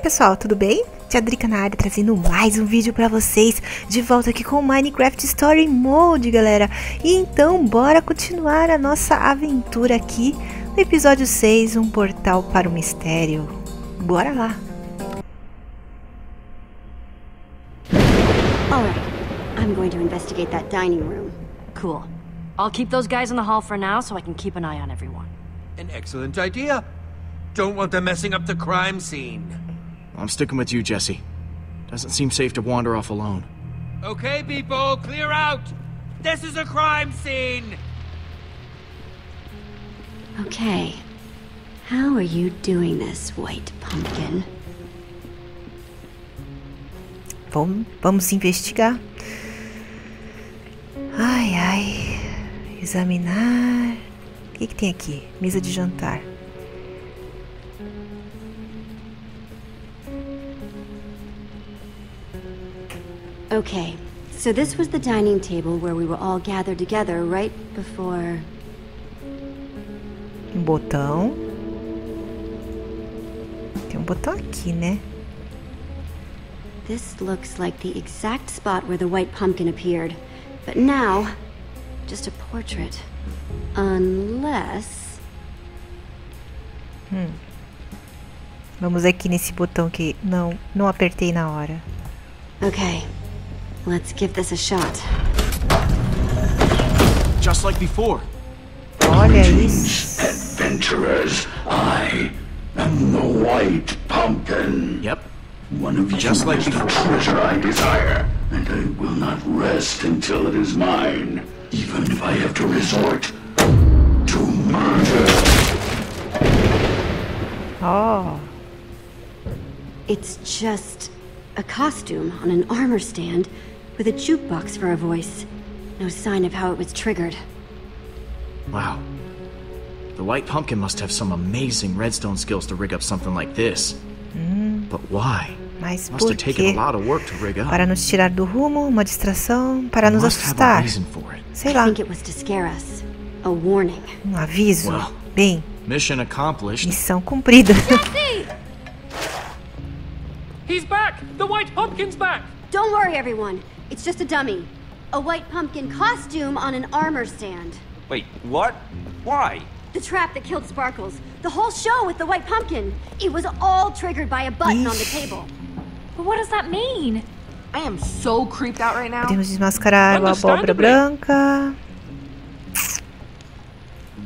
pessoal, tudo bem? Tia Drica na área trazendo mais um vídeo pra vocês, de volta aqui com Minecraft Story Mode, galera. E então bora continuar a nossa aventura aqui no episódio 6, um portal para o mistério. Bora lá! Alright, I'm going to investigate that dining room. Cool. I'll keep those guys in the hall for now so I can keep an eye on everyone. An excellent idea. Don't want them messing up the crime scene. I'm sticking with you, Jesse. Doesn't seem safe to wander off alone. Okay, people, clear out. This is a crime scene. Okay. How are you doing this, White Pumpkin? Vamos investigar. Ai, ai. Examinar. O que que tem aqui? Mesa de jantar. Okay, so this was the dining table where we were all gathered together right before... Um botão. Tem um botão aqui, né? This looks like the exact spot where the White Pumpkin appeared. But now, just a portrait. Unless... Vamos aqui nesse botão que não apertei na hora. Okay. Let's give this a shot. Just like before. Greetings, adventurers. I am the White Pumpkin. Yep. One of you just like the treasure I desire, and I will not rest until it is mine, even if I have to resort to murder. Oh. It's just a costume on an armor stand. With a jukebox for a voice. No sign of how it was triggered. Wow. The White Pumpkin must have some amazing redstone skills to rig up something like this. But why? Mas must have taken a lot of work to rig up. Para nos tirar do rumo, uma distração, para nos assustar. Sei lá. I think it was to scare us. A warning. Aviso. Well, bem. Mission accomplished. Missão cumprida. Jesse! He's back! The White Pumpkin's back! Don't worry, everyone. It's just a dummy. A White Pumpkin costume on an armor stand. Wait, what? Why? The trap that killed Sparkles. The whole show with the White Pumpkin. It was all triggered by a button on the table. But what does that mean? I am so creeped out right now. Podemos desmascarar a abóbora branca.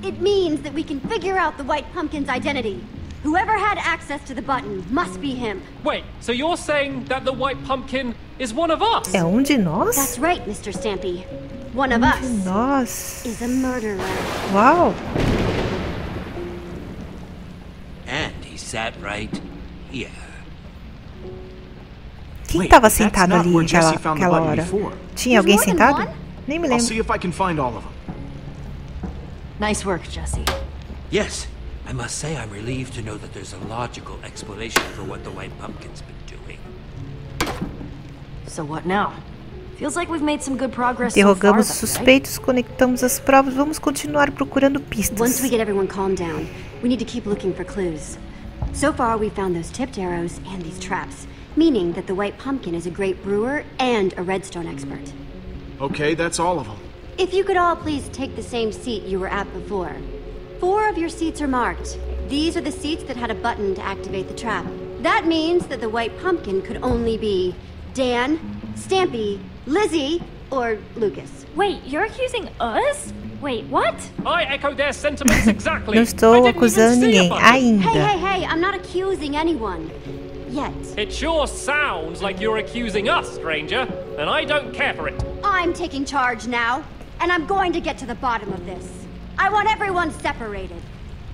It means that we can figure out the White Pumpkin's identity. Whoever had access to the button must be him. Wait, so you're saying that the White Pumpkin is one of us? É de nós? That's right, Mr. Stampy. One of us de nós is a murderer. Wow. And he sat right here. Quem estava sentado ali naquela hora? Tinha alguém sentado? Nem me lembro. I'll see if I can find all of them. Nice work, Jesse. Yes. I must say I'm relieved to know that there's a logical explanation for what the White Pumpkin's been doing. So what now? Feels like we've made some good progress. Interrogamos suspeitos, conectamos as provas, vamos continuar procurando pistas. Once we get everyone calmed down, we need to keep looking for clues. So far we found those tipped arrows and these traps, meaning that the White Pumpkin is a great brewer and a redstone expert. Okay, that's all of them. If you could all please take the same seat you were at before. 4 of your seats are marked. These are the seats that had a button to activate the trap. That means that the White Pumpkin could only be Dan, Stampy, Lizzie, or Lucas. Wait, you're accusing us? Wait, what? I echo their sentiments exactly. Não estou acusando ninguém ainda. Hey, I'm not accusing anyone. Yet. It sure sounds like you're accusing us, stranger, and I don't care for it. I'm taking charge now, and I'm going to get to the bottom of this. I want everyone separated.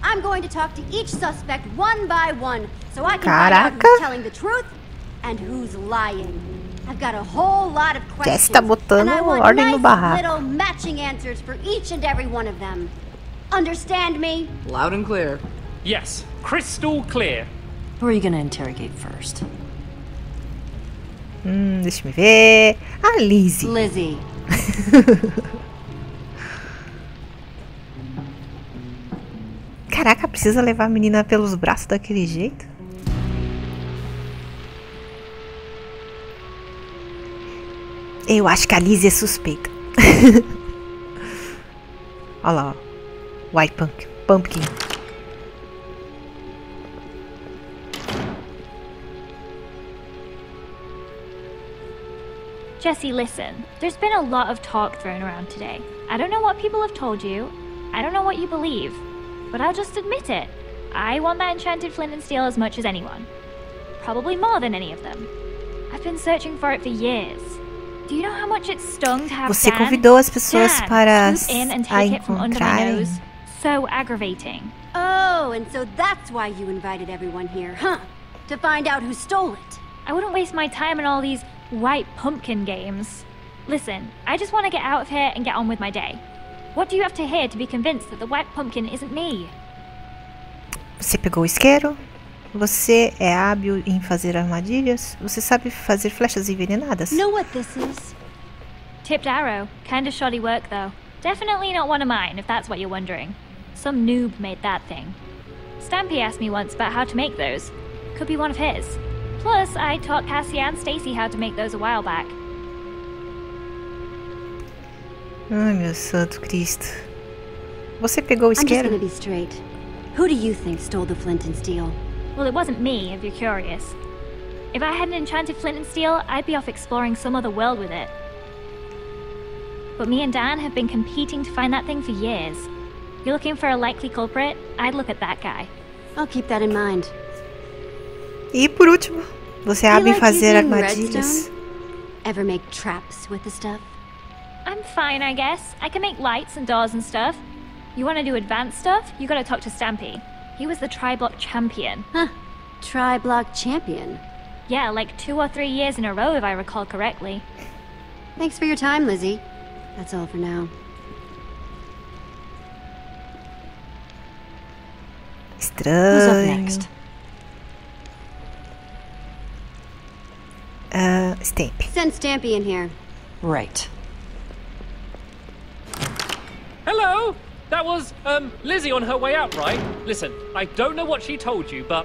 I'm going to talk to each suspect one by one, so I can find out who's telling the truth and who's lying. I've got a whole lot of questions, and I want nice little matching answers for each and every one of them. Understand me? Loud and clear. Yes, crystal clear. Who are you going to interrogate first? Deixa me ver. Ah, Lizzie. Caraca, precisa levar a menina pelos braços daquele jeito? Eu acho que a Lizzie é suspeita. Olha lá, ó. White Pumpkin. Jesse, listen. There's been a lot of talk thrown around today. I don't know what people have told you. I don't know what you believe. But I'll just admit it. I want that enchanted flint and steel as much as anyone. Probably more than any of them. I've been searching for it for years. Do you know how much it stung to have Dan convidou as pessoas para encontrarem. So aggravating. Oh, and so that's why you invited everyone here, huh? To find out who stole it. I wouldn't waste my time on all these white pumpkin games. Listen, I just want to get out of here and get on with my day. What do you have to hear to be convinced that the white pumpkin isn't me? Você pegou o isqueiro? Você é hábil em fazer armadilhas? Você sabe fazer flechas envenenadas? Know what this is? Tipped arrow, kind of shoddy work though. Definitely not one of mine, if that's what you're wondering. Some noob made that thing. Stampy asked me once about how to make those. Could be one of his. Plus, I taught Cassie and Stacy how to make those a while back. Ai, meu santo Cristo. Você pegou o isqueiro? I'm just gonna be straight. Who do you think stole the flint and steel? Well, it wasn't me, if you're curious. If I had an enchanted flint and steel, I'd be off exploring some other world with it. But me and Dan have been competing to find that thing for years. You're looking for a likely culprit? I'd look at that guy. I'll keep that in mind. E por último, você sabe fazer armadilhas? Ever make traps with the stuff? I'm fine, I guess. I can make lights and doors and stuff. You want to do advanced stuff? You gotta talk to Stampy. He was the tri-block champion. Huh. Tri-block champion? Yeah, like 2 or 3 years in a row if I recall correctly. Thanks for your time, Lizzie. That's all for now. Estranho. Who's up next? Stampy. Send Stampy in here. Right. Hello! That was, Lizzie on her way out, right? Listen, I don't know what she told you, but...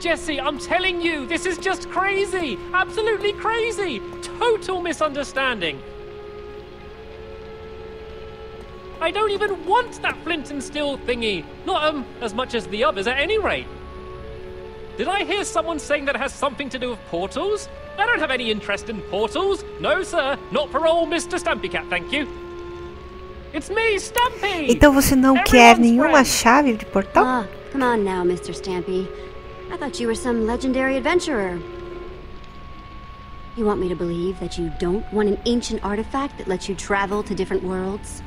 Jesse, I'm telling you, this is just crazy! Absolutely crazy! Total misunderstanding! I don't even want that flint and steel thingy! Not, as much as the others, at any rate! Did I hear someone saying that it has something to do with portals? I don't have any interest in portals! No, sir! Not for old Mr. Stampy Cat, thank you! It's me, Stampy. Então você não quer nenhuma chave de portal? Ah, come on now, Mr. Stampy. I thought you were some legendary adventurer. You want me to believe that you don't want an ancient artifact that lets you travel to different worlds?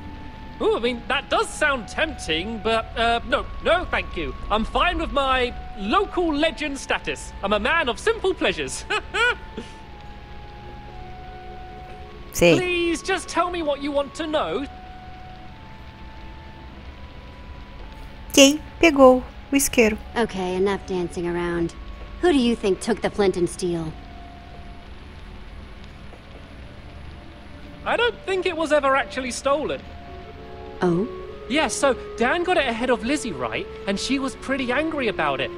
Oh, I mean, that does sound tempting, but no, thank you. I'm fine with my local legend status. I'm a man of simple pleasures. Please just tell me what you want to know. Quem pegou o isqueiro? Okay, enough dancing around. Who do you think took the flint and steel? I don't think it was ever actually stolen. Oh? Yeah, so Dan got it ahead of Lizzie, right? And she was pretty angry about it.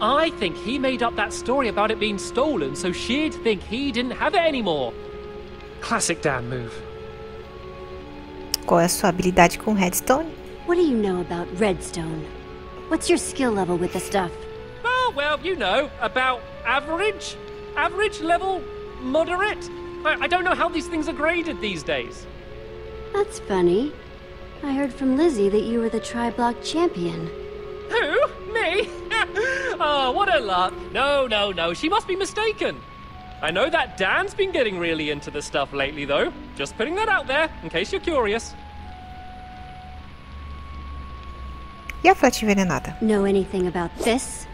I think he made up that story about it being stolen, so she'd think he didn't have it anymore. Classic Dan move. Qual é a sua habilidade com redstone? What do you know about redstone? What's your skill level with the stuff? Oh, well, you know, about average? Average level? Moderate? I don't know how these things are graded these days. That's funny. I heard from Lizzie that you were the tri-block champion. Who? Me? Oh, what a lot. No, she must be mistaken. I know that Dan's been getting really into the stuff lately, though. Just putting that out there, in case you're curious. Know anything about this?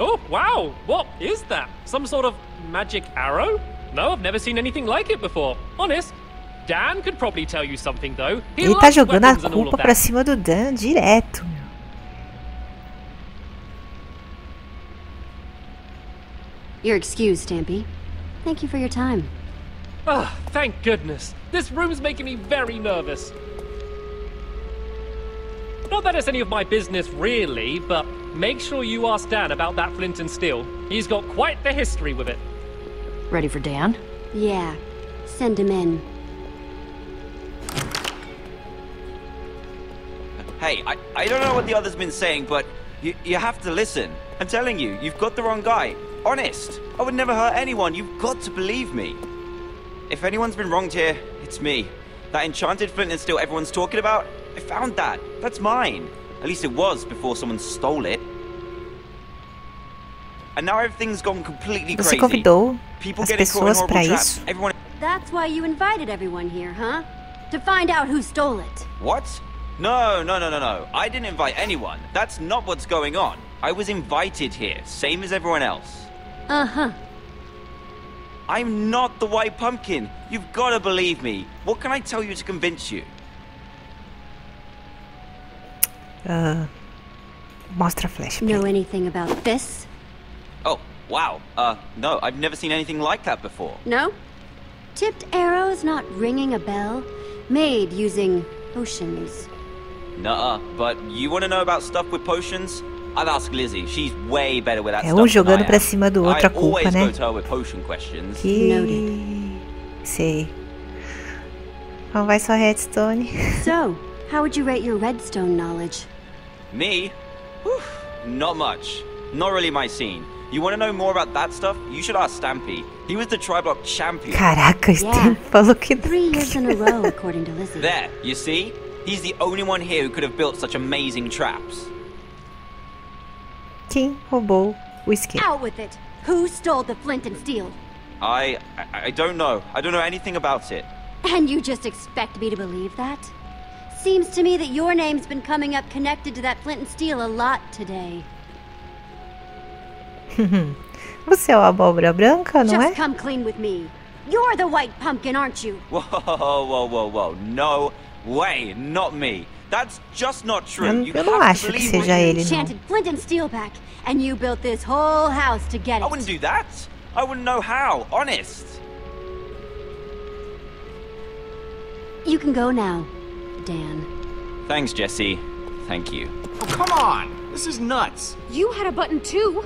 Oh, wow! What is that? Some sort of magic arrow? No, I've never seen anything like it before. Honest. Dan could probably tell you something, though. Ele tá jogando a culpa pra cima do Dan direto. You're excused, Stampy. Thank you for your time. Ah, oh, thank goodness. This room's making me very nervous. Not that it's any of my business, really, but make sure you ask Dan about that flint and steel. He's got quite the history with it. Ready for Dan? Yeah. Send him in. Hey, I don't know what the other's been saying, but you have to listen. I'm telling you, you've got the wrong guy. Honest, I would never hurt anyone. You've got to believe me. If anyone's been wronged here, it's me. That enchanted Flint and Steel everyone's talking about, I found that. That's mine. At least it was before someone stole it. And now everything's gone completely crazy. Você convidou as pessoas para isso? That's why you invited everyone here, huh? To find out who stole it. What? No. I didn't invite anyone. That's not what's going on. I was invited here, same as everyone else. Uh-huh. I'm not the White Pumpkin. You've got to believe me. What can I tell you to convince you? Mostra a flecha. Know anything about this? Oh, wow. No, I've never seen anything like that before. No? Tipped arrows not ringing a bell? Made using potions. Nuh-uh, but you want to know about stuff with potions? I've asked Lizzie. She's way better with that stuff. Jogando pra cima do outro, culpa, né? Que... Sei. Então vai só redstone. So, how would you rate your redstone knowledge? Me? Oof, not much. Not really my scene. You want to know more about that stuff? You should ask Stampy. He was the tri-block champion. Caraca, Stampy falou que 3 years in a row, according to Lizzie. There, you see? He's the only one here who could have built such amazing traps. Quem roubou o isqueiro? Out with it! Who stole the Flint and Steel? I don't know. I don't know anything about it. And you just expect me to believe that? Seems to me that your name's been coming up connected to that Flint and Steel a lot today. Você é o abóbora branca, não é? Just come clean with me. You're the White Pumpkin, aren't you? Whoa. No way, not me. That's just not true. Eu não acho que seja ele, não. Flint and Steel back, and you built this whole house to get it. I wouldn't do that. I wouldn't know how, honest. You can go now, Dan. Thanks, Jesse. Thank you. Oh, come on. This is nuts. You had a button too.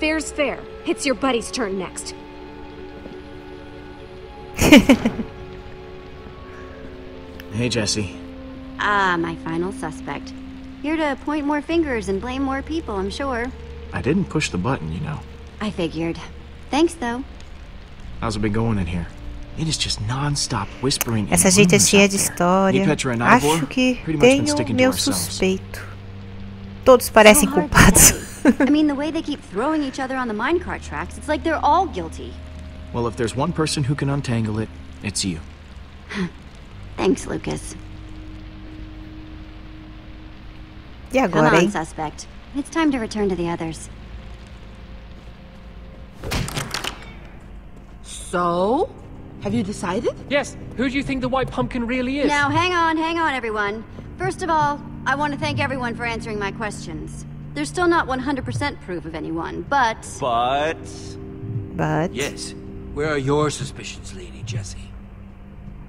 Fair's fair. It's your buddy's turn next. Hey, Jesse. Ah, my final suspect. Here to point more fingers and blame more people, I'm sure. I didn't push the button, you know. I figured. Thanks, though. How's it been going in here? It is just non-stop whispering. Essa gente é cheia de história. Acho que tenho meu suspeito. Todos parecem culpados. I mean, the way they keep throwing each other on the minecart tracks, it's like they're all guilty. Well, if there's one person who can untangle it, it's you. Thanks, Lucas. E agora, come on, suspect. It's time to return to the others. So, have you decided? Yes. Who do you think the White Pumpkin really is? Now, hang on, everyone. First of all, I want to thank everyone for answering my questions. They're still not 100% proof of anyone, but... But... Yes. Where are your suspicions leading, Jesse?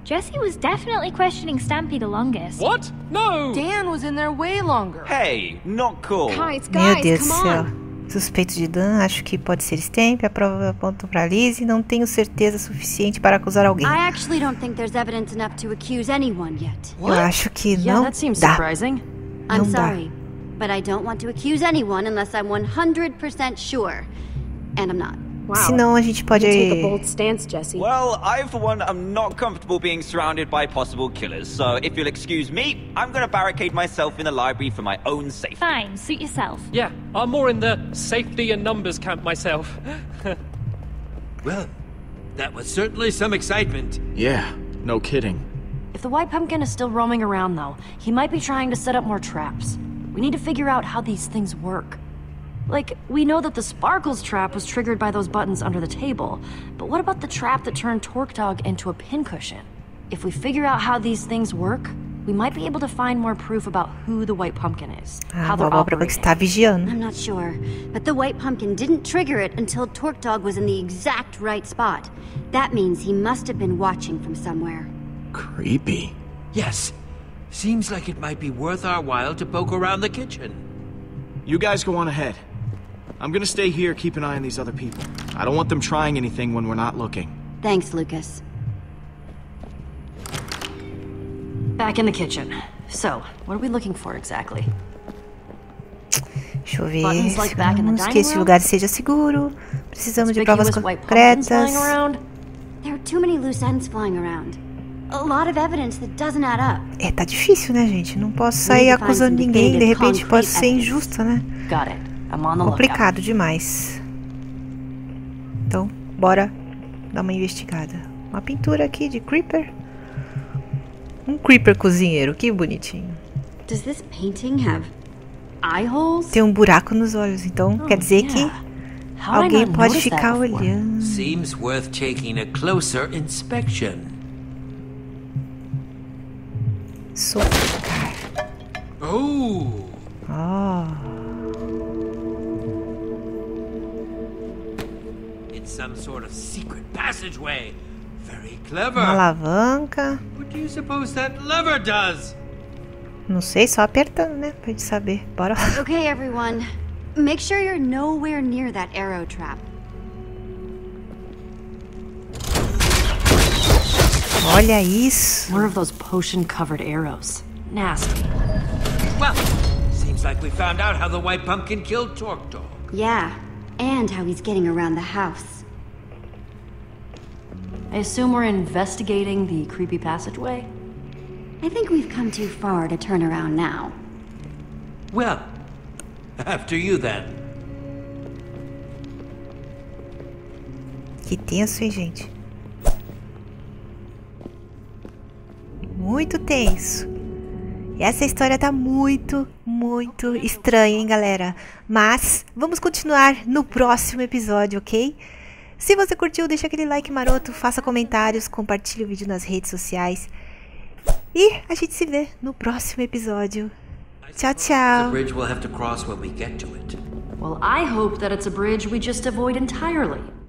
Jesse was definitely questioning Stampy the longest. What? No! Dan was in there way longer. Hey, not cool. Meu Deus do céu. Suspeito de Dan, acho que pode ser Stampy. A prova aponta para Lizzie. Não tenho certeza suficiente para acusar alguém. I actually don't think there's evidence enough to accuse anyone yet. Eu acho que não dá. That seems surprising. I'm sorry, but I don't want to accuse anyone unless I'm 100% sure. And I'm not. Wow. Senão a gente pode... Take a bold stance, Jesse. Well, I for one am not comfortable being surrounded by possible killers, so if you'll excuse me, I'm gonna barricade myself in the library for my own safety. Fine, suit yourself. Yeah, I'm more in the safety and numbers camp myself. Well, that was certainly some excitement. Yeah, no kidding. If the White Pumpkin is still roaming around though, he might be trying to set up more traps. We need to figure out how these things work. Like, we know that the Sparkles trap was triggered by those buttons under the table, but what about the trap that turned Torque Dawg into a pincushion? If we figure out how these things work, we might be able to find more proof about who the White Pumpkin is, how they're operating. I'm not sure, but the White Pumpkin didn't trigger it until Torque Dawg was in the exact right spot. That means he must have been watching from somewhere. Creepy. Yes. Seems like it might be worth our while to poke around the kitchen. You guys go on ahead. I'm gonna stay here, keep an eye on these other people. I don't want them trying anything when we're not looking. Thanks, Lucas. Back in the kitchen. So, what are we looking for exactly? Deixa eu ver. Vamos que esse lugar seja seguro. Precisamos de provas concretas. É, tá difícil, né, gente? Não posso sair acusando ninguém. De repente, posso ser injusta, né? Complicado demais. Então, bora dar uma investigada. Uma pintura aqui de Creeper. Um Creeper cozinheiro. Que bonitinho. Does this painting have... Tem buraco nos olhos, então quer dizer que alguém pode ficar olhando. Seems worth taking a closer inspection. Socar. Oh. It's some sort of secret passageway. Very clever. Uma alavanca. What do you suppose that lever does? Não sei, só apertando, né, pra gente saber. Bora lá. Okay, everyone. Make sure you're nowhere near that arrow trap. Olha isso. One of those potion-covered arrows. Nasty. Well, seems like we found out how the White Pumpkin killed Torque Dawg. Yeah, and how he's getting around the house. I assume we're investigating the creepy passageway. I think we've come too far to turn around now. Well, after you then. Que tenso, hein, gente? Muito tenso. Essa história tá muito estranha, hein, galera? Mas vamos continuar no próximo episódio, ok? Se você curtiu, deixa aquele like maroto, faça comentários, compartilhe o vídeo nas redes sociais. E a gente se vê no próximo episódio. Tchau, tchau. The bridge we'll have to cross when we get to it. Well, I hope that it's a bridge we just avoid entirely.